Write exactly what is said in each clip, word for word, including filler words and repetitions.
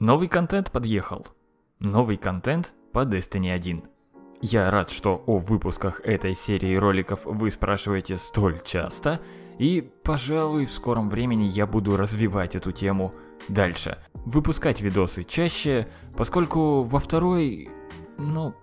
Новый контент подъехал. Новый контент по Destiny один. Я рад, что о выпусках этой серии роликов вы спрашиваете столь часто, и, пожалуй, в скором времени я буду развивать эту тему дальше. Выпускать видосы чаще, поскольку во второй... ну,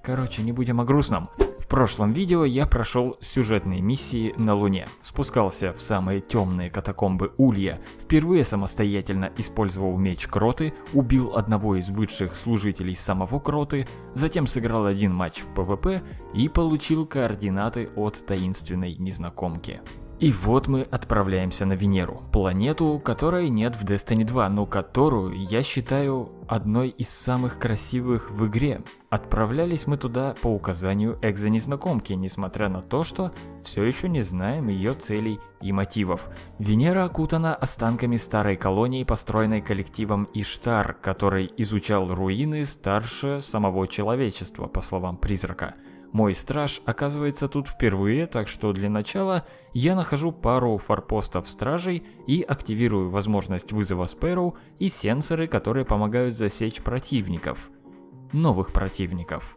короче, не будем о грустном. В прошлом видео я прошел сюжетные миссии на Луне, спускался в самые темные катакомбы Улья, впервые самостоятельно использовал меч Кроты, убил одного из высших служителей самого Кроты, затем сыграл один матч в ПВП и получил координаты от таинственной незнакомки. И вот мы отправляемся на Венеру, планету, которой нет в Destiny два, но которую я считаю одной из самых красивых в игре. Отправлялись мы туда по указанию экзо-незнакомки, несмотря на то, что все еще не знаем ее целей и мотивов. Венера окутана останками старой колонии, построенной коллективом Иштар, который изучал руины старше самого человечества, по словам призрака. Мой страж оказывается тут впервые, так что для начала я нахожу пару форпостов стражей и активирую возможность вызова Спероу и сенсоры, которые помогают засечь противников. Новых противников.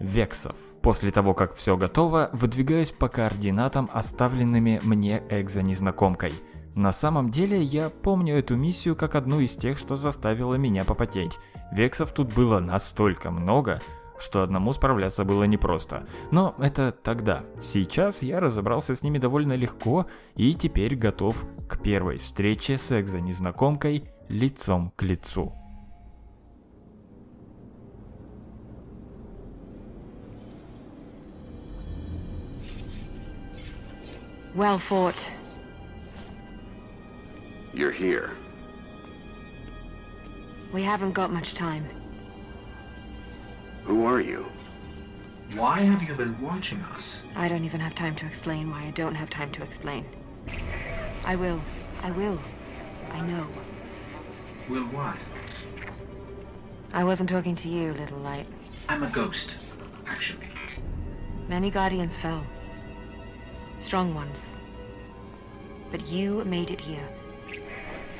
Вексов. После того, как все готово, выдвигаюсь по координатам, оставленными мне экзо-незнакомкой. На самом деле, я помню эту миссию как одну из тех, что заставила меня попотеть. Вексов тут было настолько много, что одному справляться было непросто. Но это тогда. Сейчас я разобрался с ними довольно легко и теперь готов к первой встрече с экзо-незнакомкой лицом к лицу. Well fought. You're here. We haven't got much time. Who are you? Why have you been watching us? I don't even have time to explain why I don't have time to explain. I will. I will. I know. Will what? I wasn't talking to you, little light. I'm a ghost, actually. Many guardians fell. Strong ones. But you made it here.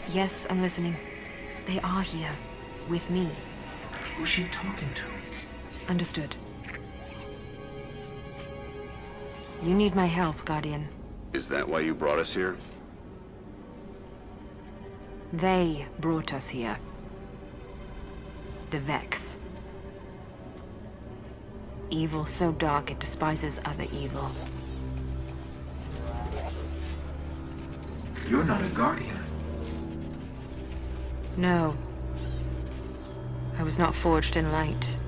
Yes, I'm listening. They are here. With me. Who's she talking to? Understood. You need my help, Guardian. Is that why you brought us here? They brought us here. The Vex. Evil so dark it despises other evil. You're not a Guardian. No. I was not forged in light.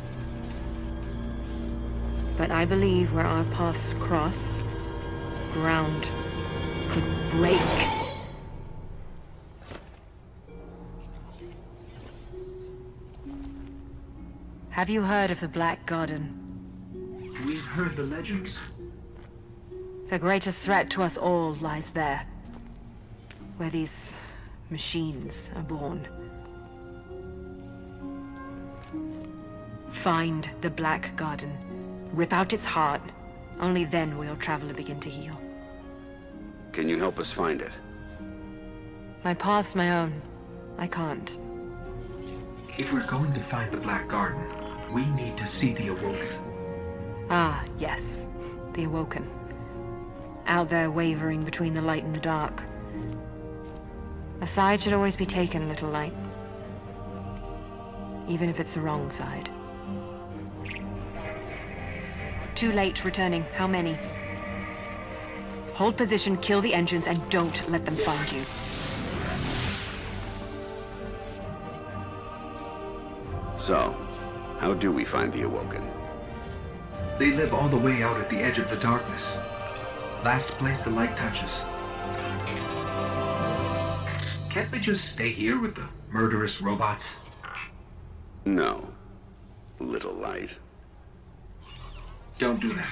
But I believe where our paths cross, ground could break. Have you heard of the Black Garden? We've heard the legends. The greatest threat to us all lies there, where these machines are born. Find the Black Garden. Rip out its heart. Only then will Traveler begin to heal. Can you help us find it? My path's my own. I can't. If we're going to find the Black Garden, we need to see the Awoken. Ah, yes. The Awoken. Out there wavering between the light and the dark. A side should always be taken, little light. Even if it's the wrong side. Too late returning. How many? Hold position, kill the engines, and don't let them find you. So, how do we find the Awoken? They live all the way out at the edge of the darkness. Last place the light touches. Can't we just stay here with the murderous robots? No, little light. Don't do that.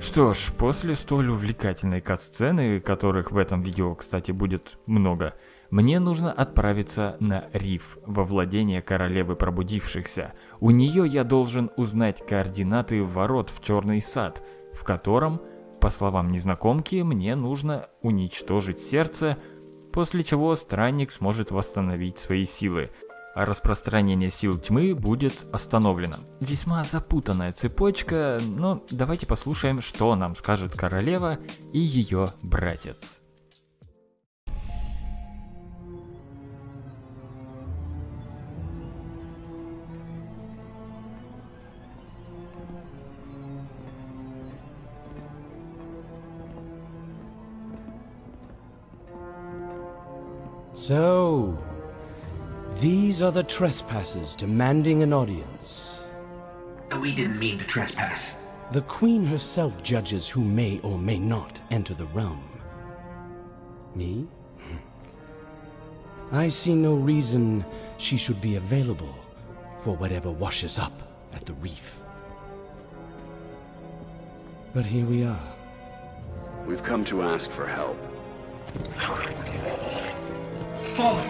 Что ж, после столь увлекательной катсцены, которых в этом видео, кстати, будет много, мне нужно отправиться на Риф, во владение королевы пробудившихся. У нее я должен узнать координаты ворот в Черный сад, в котором По словам незнакомки, мне нужно уничтожить сердце, после чего странник сможет восстановить свои силы, а распространение сил тьмы будет остановлено. Весьма запутанная цепочка, но давайте послушаем, что нам скажет королева и ее братец. So, these are the trespassers demanding an audience. We didn't mean to trespass. The Queen herself judges who may or may not enter the realm. Me? I see no reason she should be available for whatever washes up at the Reef. But here we are. We've come to ask for help. Follow.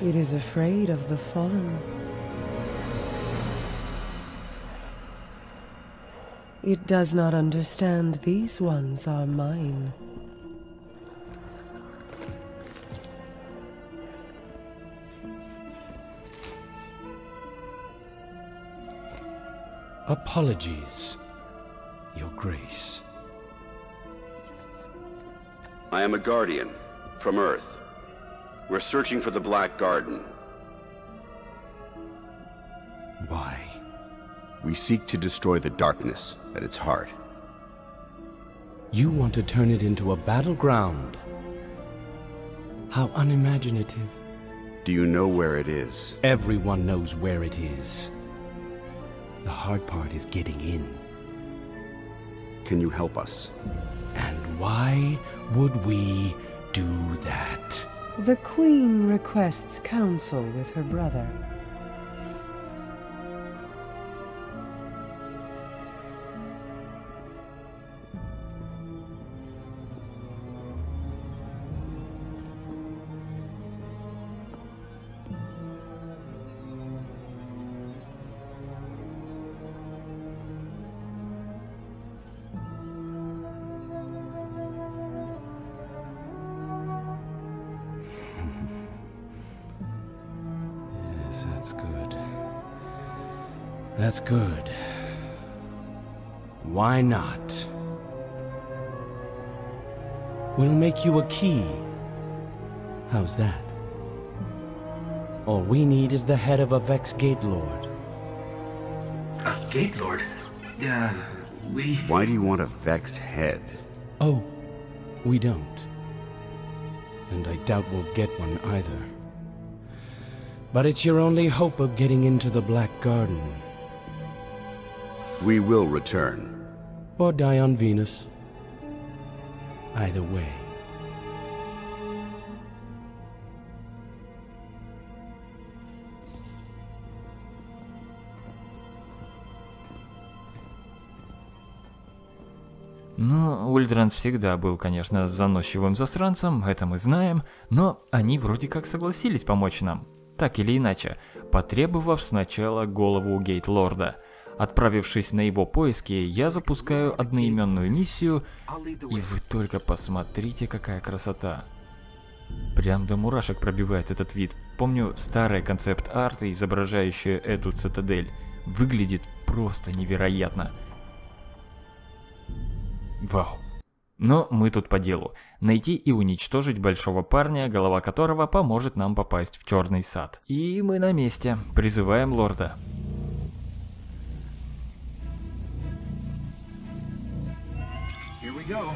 It is afraid of the fallen. It does not understand these ones are mine. Apologies. Your grace. I am a guardian from Earth. We're searching for the Black Garden. Why? We seek to destroy the darkness at its heart. You want to turn it into a battleground? How unimaginative. Do you know where it is? Everyone knows where it is. The hard part is getting in. Can you help us? And why would we do that? The Queen requests counsel with her brother. That's good. That's good. Why not? We'll make you a key. How's that? All we need is the head of a Vex Gatelord. A Gatelord? Yeah, we... Why do you want a Vex head? Oh, we don't. And I doubt we'll get one either. But it's your only hope of getting into the Black Garden. We will return. Or die on Venus. Either way. Ну, Ульдранд всегда был, конечно, заносчивым засранцем, это мы знаем, но они вроде как согласились помочь нам. Так или иначе, потребовав сначала голову Гейтлорда. Отправившись на его поиски, я запускаю одноименную миссию, и вы только посмотрите, какая красота. Прям до мурашек пробивает этот вид. Помню старый концепт-арт, изображающий эту цитадель. Выглядит просто невероятно. Вау. Но мы тут по делу. Найти и уничтожить большого парня, голова которого поможет нам попасть в Черный сад. И мы на месте. Призываем лорда. Here we go.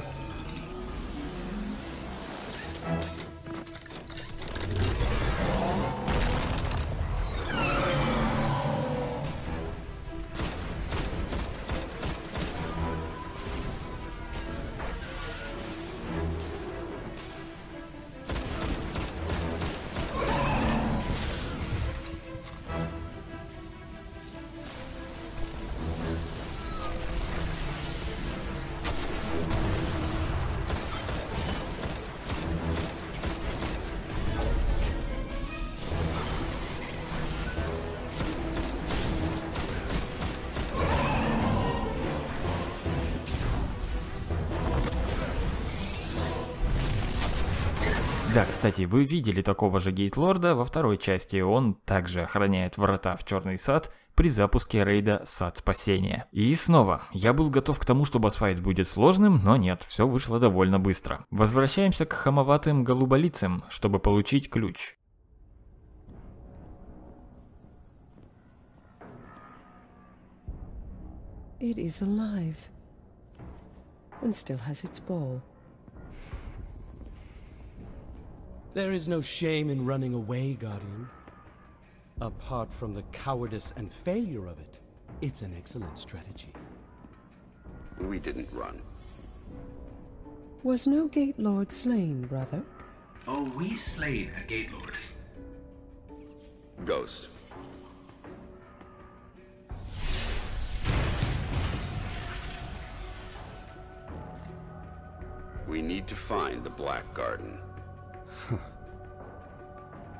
Да, кстати, вы видели такого же Гейтлорда во второй части, он также охраняет врата в Черный сад при запуске рейда Сад Спасения. И снова, я был готов к тому, что боссфайт будет сложным, но нет, все вышло довольно быстро. Возвращаемся к хамоватым голуболицам, чтобы получить ключ. It is alive. And still has its ball. There is no shame in running away, Guardian. Apart from the cowardice and failure of it, it's an excellent strategy. We didn't run. Was no Gatelord slain, brother? Oh, we slayed a Gatelord. Ghost. We need to find the Black Garden. Huh.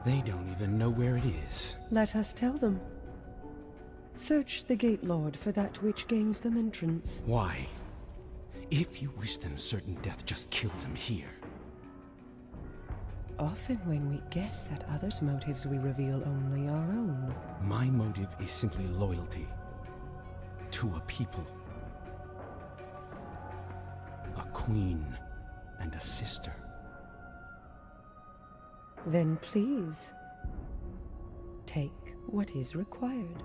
They don't even know where it is. Let us tell them. Search the Gatelord for that which gains them entrance. Why? If you wish them certain death, just kill them here. Often when we guess at others' motives, we reveal only our own. My motive is simply loyalty. To a people. A queen. And a sister. Then please take what is required.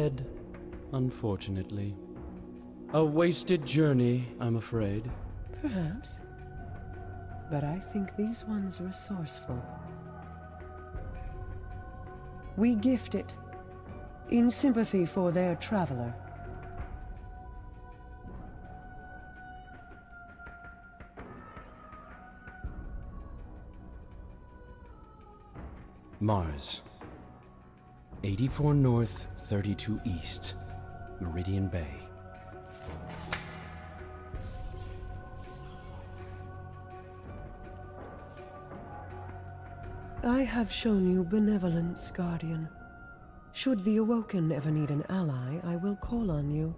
Dead, unfortunately. A wasted journey, I'm afraid. Perhaps. But I think these ones resourceful. We gift it in sympathy for their traveler. Mars. eighty-four North, thirty-two East, Meridian Bay. I have shown you benevolence, Guardian. Should the Awoken ever need an ally, I will call on you.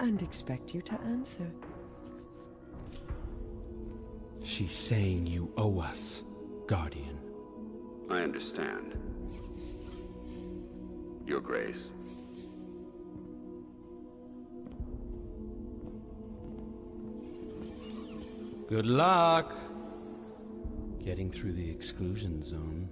And expect you to answer. She's saying you owe us, Guardian. I understand. Your grace. Good luck getting through the exclusion zone.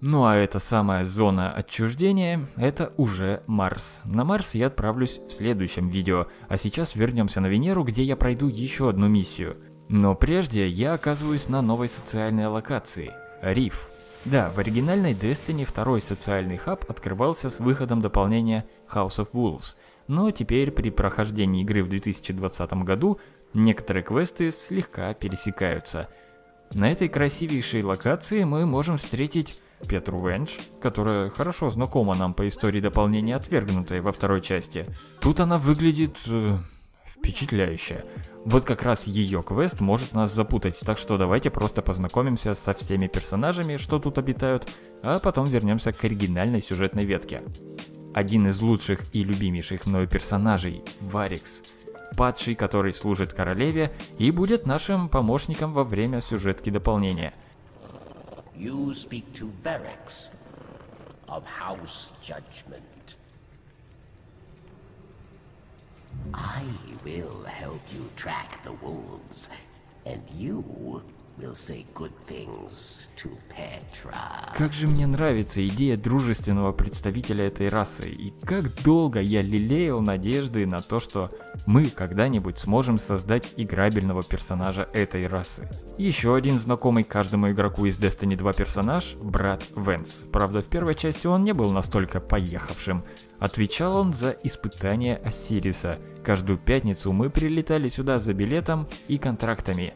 Ну а эта самая зона отчуждения, это уже Марс. На Марс я отправлюсь в следующем видео, а сейчас вернемся на Венеру, где я пройду еще одну миссию. Но прежде я оказываюсь на новой социальной локации – Риф. Да, в оригинальной Destiny второй социальный хаб открывался с выходом дополнения House of Wolves, но теперь при прохождении игры в две тысячи двадцатом году некоторые квесты слегка пересекаются. На этой красивейшей локации мы можем встретить Петру Вендж, которая хорошо знакома нам по истории дополнения «Отвергнутой» во второй части. Тут она выглядит... впечатляюще. Вот как раз ее квест может нас запутать, так что давайте просто познакомимся со всеми персонажами, что тут обитают, а потом вернемся к оригинальной сюжетной ветке. Один из лучших и любимейших мною персонажей – Варикс, падший, который служит королеве и будет нашим помощником во время сюжетки дополнения. You speak to Vex of House Judgment. I will help you track the wolves, and you Как же мне нравится идея дружественного представителя этой расы, и как долго я лелеял надежды на то, что мы когда-нибудь сможем создать играбельного персонажа этой расы. Еще один знакомый каждому игроку из Destiny два персонаж – брат Вэнс. Правда, в первой части он не был настолько поехавшим. Отвечал он за испытание Осириса. Каждую пятницу мы прилетали сюда за билетом и контрактами.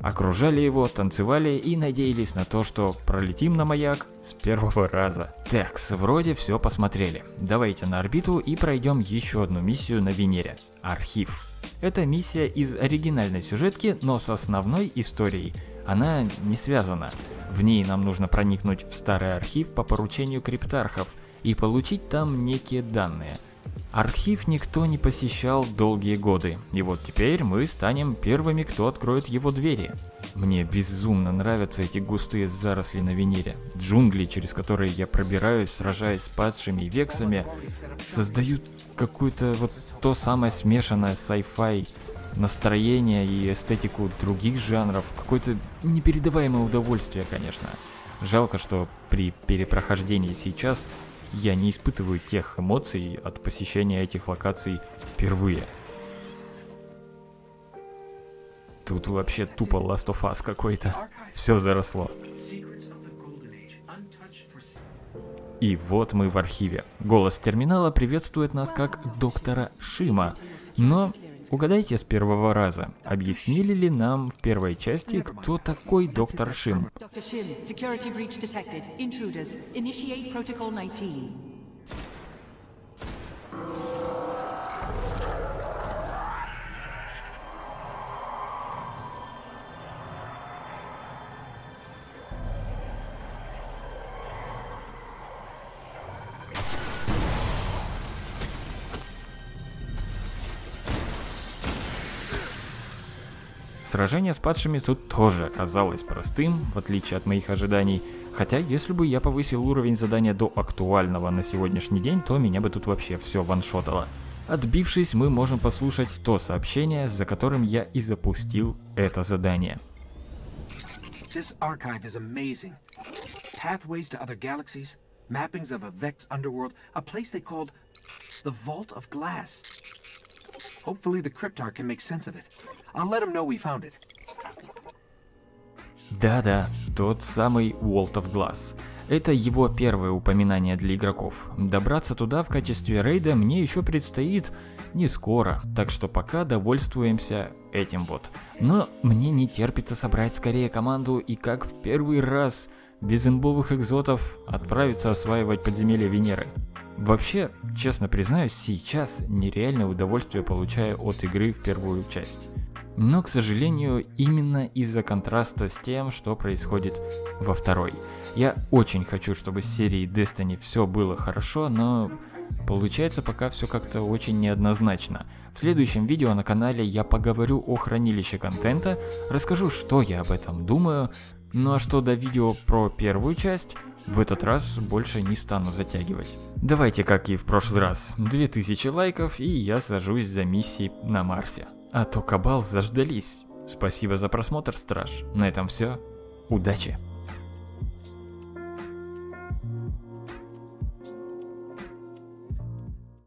Окружали его, танцевали и надеялись на то, что пролетим на маяк с первого раза. Так, вроде все посмотрели. Давайте на орбиту и пройдем еще одну миссию на Венере. Архив. Это миссия из оригинальной сюжетки, но с основной историей она не связана. В ней нам нужно проникнуть в старый архив по поручению криптархов и получить там некие данные. Архив никто не посещал долгие годы, и вот теперь мы станем первыми, кто откроет его двери. Мне безумно нравятся эти густые заросли на Венере. Джунгли, через которые я пробираюсь, сражаясь с падшими вексами, создают какое-то вот то самое смешанное sci-fi настроение и эстетику других жанров. Какое-то непередаваемое удовольствие, конечно. Жалко, что при перепрохождении сейчас я не испытываю тех эмоций от посещения этих локаций впервые. Тут вообще тупо Last of Us какой-то. Все заросло. И вот мы в архиве. Голос терминала приветствует нас как доктора Шима. Но угадайте с первого раза, объяснили ли нам в первой части, кто такой доктор Шим? Сражение с падшими тут тоже оказалось простым, в отличие от моих ожиданий. Хотя, если бы я повысил уровень задания до актуального на сегодняшний день, то меня бы тут вообще все ваншотало. Отбившись, мы можем послушать то сообщение, за которым я и запустил это задание. Да-да, тот самый Vault of Glass. Это его первое упоминание для игроков. Добраться туда в качестве рейда мне еще предстоит не скоро, так что пока довольствуемся этим вот. Но мне не терпится собрать скорее команду и, как в первый раз, без имбовых экзотов отправиться осваивать подземелья Венеры. Вообще, честно признаюсь, сейчас нереальное удовольствие получаю от игры в первую часть. Но, к сожалению, именно из-за контраста с тем, что происходит во второй. Я очень хочу, чтобы с серией Destiny все было хорошо, но получается пока все как-то очень неоднозначно. В следующем видео на канале я поговорю о хранилище контента, расскажу, что я об этом думаю. Ну а что до видео про первую часть, в этот раз больше не стану затягивать. Давайте, как и в прошлый раз, две тысячи лайков, и я сажусь за миссии на Марсе. А то Кабал заждались. Спасибо за просмотр, Страж. На этом все. Удачи!